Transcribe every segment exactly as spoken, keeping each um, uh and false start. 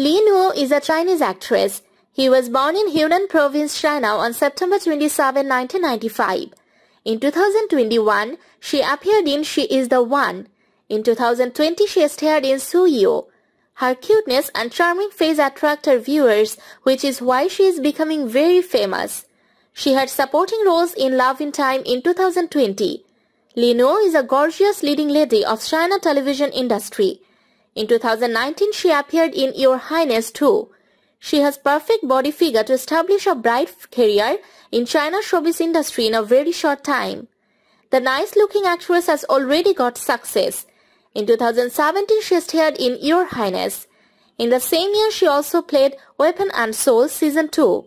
Li Nuo is a Chinese actress. He was born in Hunan Province, China on September twenty-seventh, nineteen ninety-five. In two thousand twenty-one, she appeared in She Is the One. In two thousand twenty, she starred in Su Yu. Her cuteness and charming face attract her viewers, which is why she is becoming very famous. She had supporting roles in Love in Time in two thousand twenty. Li Nuo is a gorgeous leading lady of China television industry. In two thousand nineteen, she appeared in Your Highness two. She has perfect body figure to establish a bright career in China's showbiz industry in a very short time. The nice-looking actress has already got success. In two thousand seventeen, she starred in Your Highness. In the same year, she also played Weapon and Soul Season two.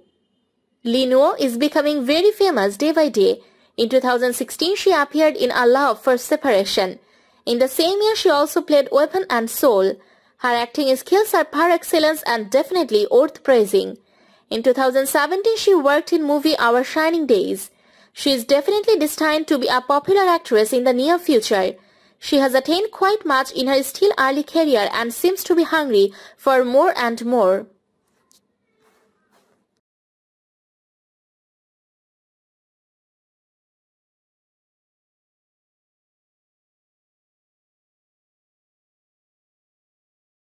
Li Nuo is becoming very famous day by day. In two thousand sixteen, she appeared in A Love for Separation. In the same year, she also played Weapon and Soul. Her acting skills are par excellence and definitely worth praising. In two thousand seventeen, she worked in movie Our Shining Days. She is definitely destined to be a popular actress in the near future. She has attained quite much in her still early career and seems to be hungry for more and more.